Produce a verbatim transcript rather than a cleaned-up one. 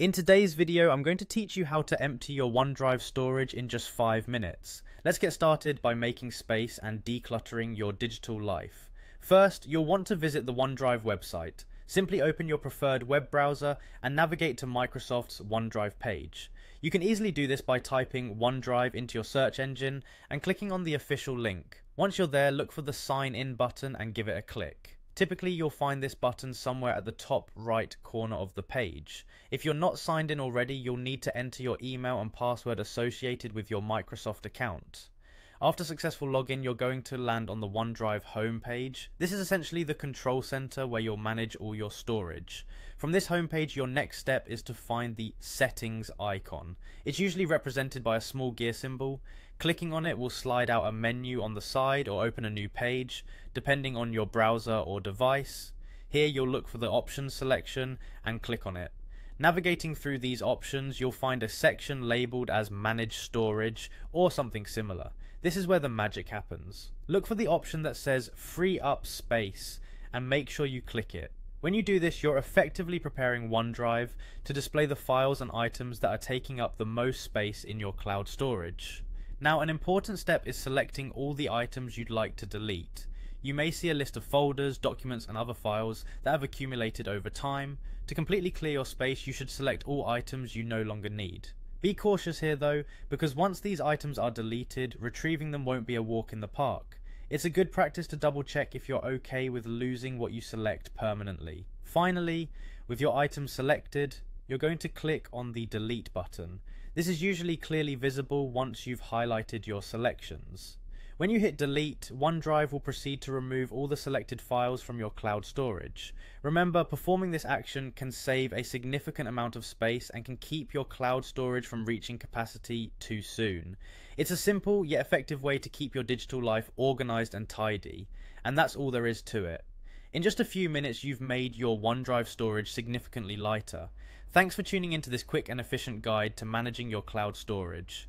In today's video, I'm going to teach you how to empty your OneDrive storage in just five minutes. Let's get started by making space and decluttering your digital life. First, you'll want to visit the OneDrive website. Simply open your preferred web browser and navigate to Microsoft's OneDrive page. You can easily do this by typing OneDrive into your search engine and clicking on the official link. Once you're there, look for the Sign In button and give it a click. Typically, you'll find this button somewhere at the top right corner of the page. If you're not signed in already, you'll need to enter your email and password associated with your Microsoft account. After successful login, you're going to land on the OneDrive homepage. This is essentially the control center where you'll manage all your storage. From this homepage, your next step is to find the settings icon. It's usually represented by a small gear symbol. Clicking on it will slide out a menu on the side or open a new page, depending on your browser or device. Here you'll look for the options selection and click on it. Navigating through these options, you'll find a section labelled as Manage Storage or something similar. This is where the magic happens. Look for the option that says Free Up Space and make sure you click it. When you do this, you're effectively preparing OneDrive to display the files and items that are taking up the most space in your cloud storage. Now, an important step is selecting all the items you'd like to delete. You may see a list of folders, documents and other files that have accumulated over time. To completely clear your space, you should select all items you no longer need. Be cautious here though, because once these items are deleted, retrieving them won't be a walk in the park. It's a good practice to double check if you're okay with losing what you select permanently. Finally, with your items selected, you're going to click on the delete button. This is usually clearly visible once you've highlighted your selections. When you hit delete, OneDrive will proceed to remove all the selected files from your cloud storage. Remember, performing this action can save a significant amount of space and can keep your cloud storage from reaching capacity too soon. It's a simple yet effective way to keep your digital life organized and tidy, and that's all there is to it. In just a few minutes, you've made your OneDrive storage significantly lighter. Thanks for tuning into this quick and efficient guide to managing your cloud storage.